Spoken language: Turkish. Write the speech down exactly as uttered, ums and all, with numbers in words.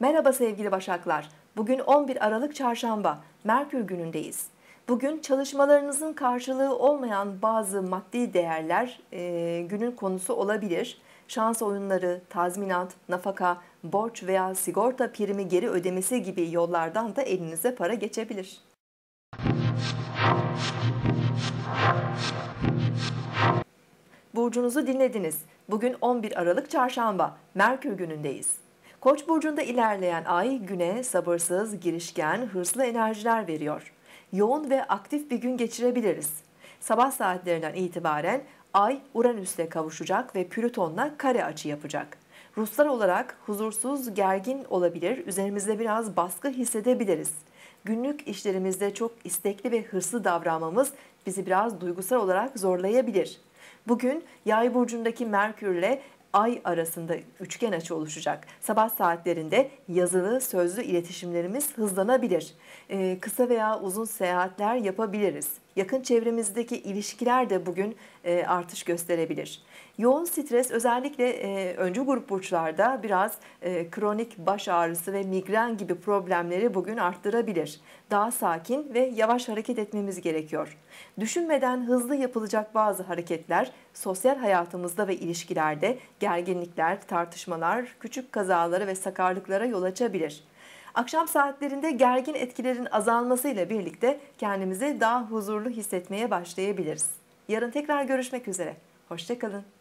Merhaba sevgili Başaklar. Bugün on bir Aralık Çarşamba, Merkür günündeyiz. Bugün çalışmalarınızın karşılığı olmayan bazı maddi değerler e, günün konusu olabilir. Şans oyunları, tazminat, nafaka, borç veya sigorta primi geri ödemesi gibi yollardan da elinize para geçebilir. Burcunuzu dinlediniz. Bugün on bir Aralık Çarşamba, Merkür günündeyiz. Koç burcunda ilerleyen ay güne sabırsız, girişken, hırslı enerjiler veriyor. Yoğun ve aktif bir gün geçirebiliriz. Sabah saatlerinden itibaren ay Uranüs'le kavuşacak ve Plüton'la kare açı yapacak. Ruhsal olarak huzursuz, gergin olabilir, üzerimizde biraz baskı hissedebiliriz. Günlük işlerimizde çok istekli ve hırslı davranmamız bizi biraz duygusal olarak zorlayabilir. Bugün Yay burcundaki Merkür'le Ay arasında üçgen açı oluşacak. Sabah saatlerinde yazılı, sözlü iletişimlerimiz hızlanabilir. Ee, kısa veya uzun seyahatler yapabiliriz. Yakın çevremizdeki ilişkiler de bugün e, artış gösterebilir. Yoğun stres özellikle e, öncü grup burçlarda biraz e, kronik baş ağrısı ve migren gibi problemleri bugün arttırabilir. Daha sakin ve yavaş hareket etmemiz gerekiyor. Düşünmeden hızlı yapılacak bazı hareketler sosyal hayatımızda ve ilişkilerde gerginlikler, tartışmalar, küçük kazalara ve sakarlıklara yol açabilir. Akşam saatlerinde gergin etkilerin azalmasıyla birlikte kendimizi daha huzurlu hissetmeye başlayabiliriz. Yarın tekrar görüşmek üzere. Hoşça kalın.